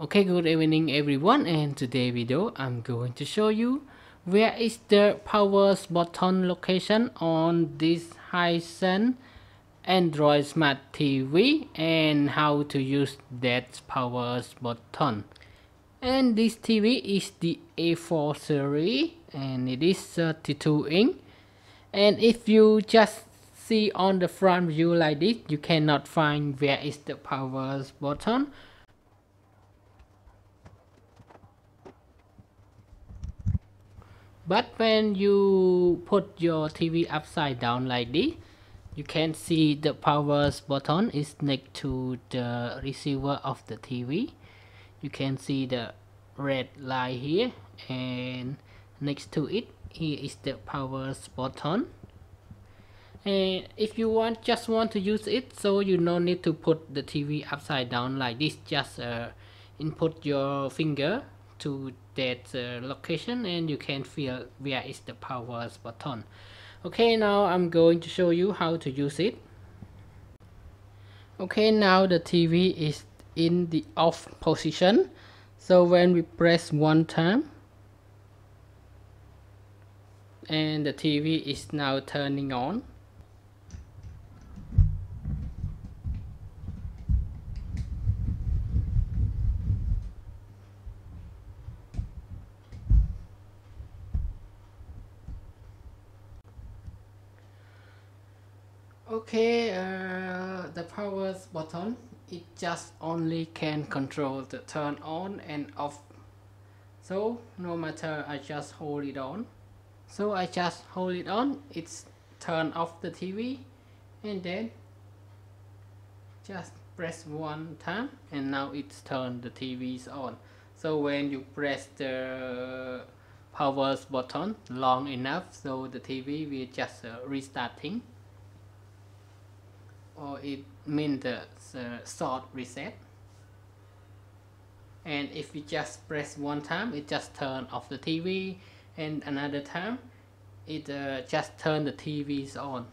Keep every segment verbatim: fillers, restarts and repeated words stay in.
Okay, good evening everyone, and today video I'm going to show you where is the power button location on this Hisense Android Smart T V and how to use that power button. And this T V is the A four series and it is thirty-two inch, and if you just see on the front view like this, you cannot find where is the power button. But when you put your T V upside down like this, you can see the power button is next to the receiver of the T V. You can see the red line here, and next to it, here is the power button. And if you want, just want to use it, so you no need to put the T V upside down like this. Just uh, input your finger to that uh, location and you can feel where is the power button. Okay, now I'm going to show you how to use it. Okay, now the T V is in the off position, so when we press one time and the T V is now turning on. Okay, uh, the power button, it just only can control the turn on and off. So no matter, I just hold it on. So I just hold it on, it's turn off the T V, and then just press one time and now it's turned the T V's on. So when you press the power button long enough, so the T V will just uh, restarting. Or it means the uh, short reset. And if you just press one time, it just turn off the T V, and another time it uh, just turn the T Vs on.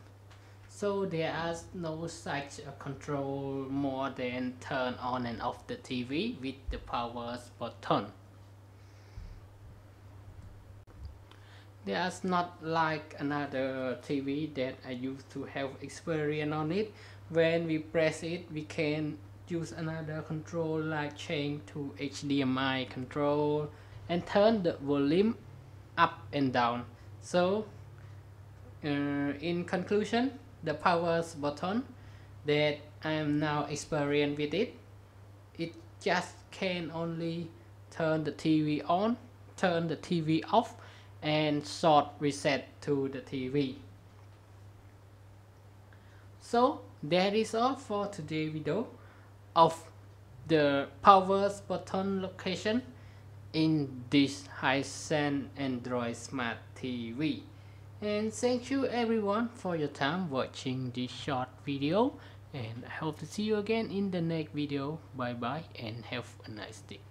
So there are no such uh, control more than turn on and off the T V with the power button. There's not like another T V that I used to have experience on it. When we press it, we can use another control like change to H D M I control and turn the volume up and down. So uh, in conclusion, the power button that I am now experienced with it, it just can only turn the T V on, turn the T V off, and short reset to the T V. So that is all for today's video of the power button location in this Hisense Android Smart T V. And thank you everyone for your time watching this short video, and I hope to see you again in the next video. Bye bye and have a nice day.